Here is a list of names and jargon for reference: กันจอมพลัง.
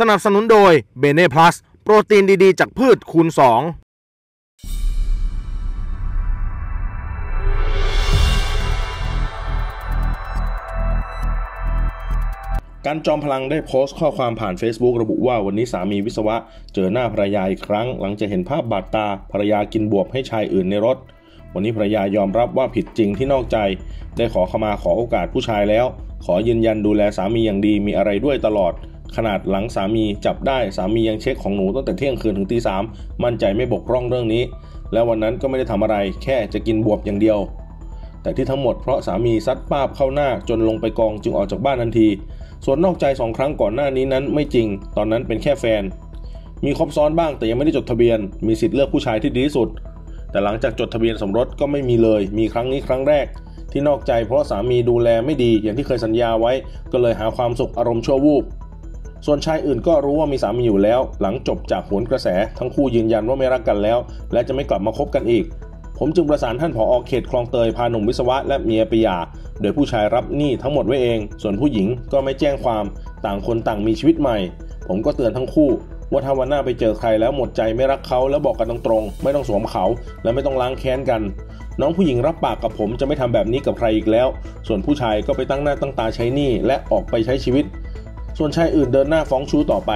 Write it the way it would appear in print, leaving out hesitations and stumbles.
สนับสนุนโดยเบเน่พลัสโปรตีนดีๆจากพืชคูณ2กันจอมพลังได้โพสต์ข้อความผ่าน Facebook ระบุว่าวันนี้สามีวิศวะเจอหน้าภรรยาอีกครั้งหลังจากเห็นภาพบาดตาภรรยากินบวบให้ชายอื่นในรถวันนี้ภรรยายอมรับว่าผิดจริงที่นอกใจได้ขอขมาขอโอกาสผู้ชายแล้วขอยืนยันดูแลสามีอย่างดีมีอะไรด้วยตลอดขนาดหลังสามีจับได้สามียังเช็คของหนูตั้งแต่เที่ยงคืนถึงตีสามมั่นใจไม่บกพร่องเรื่องนี้และวันนั้นก็ไม่ได้ทำอะไรแค่จะกินบวบอย่างเดียวแต่ที่ทั้งหมดเพราะสามีซัดป้าบเข้าหน้าจนลงไปกองจึงออกจากบ้านทันทีส่วนนอกใจ2 ครั้งก่อนหน้านี้นั้นไม่จริงตอนนั้นเป็นแค่แฟนมีคบซ้อนบ้างแต่ยังไม่ได้จดทะเบียนมีสิทธิ์เลือกผู้ชายที่ดีที่สุดแต่หลังจากจดทะเบียนสมรสก็ไม่มีเลยมีครั้งนี้ครั้งแรกที่นอกใจเพราะสามีดูแลไม่ดีอย่างที่เคยสัญญาไว้ก็เลยหาความสุขอารมณ์ชั่ววูบส่วนชายอื่นก็รู้ว่ามีสามีอยู่แล้วหลังจบจากโหนกระแสทั้งคู่ยืนยันว่าไม่รักกันแล้วและจะไม่กลับมาคบกันอีกผมจึงประสานท่านผอ.เขตคลองเตยพาหนุ่มวิศวะและเมียไปหย่าโดยผู้ชายรับหนี้ทั้งหมดไว้เองส่วนผู้หญิงก็ไม่แจ้งความต่างคนต่างมีชีวิตใหม่ผมก็เตือนทั้งคู่ว่าถ้าวันหน้าไปเจอใครแล้วหมดใจไม่รักเขาแล้วบอกกันตรงๆไม่ต้องสวมเขาและไม่ต้องล้างแค้นกันน้องผู้หญิงรับปากกับผมจะไม่ทำแบบนี้กับใครอีกแล้วส่วนผู้ชายก็ไปตั้งหน้าตั้งตาใช้หนี้และออกไปใช้ชีวิตส่วนชายอื่นเดินหน้าฟ้องชู้ต่อไป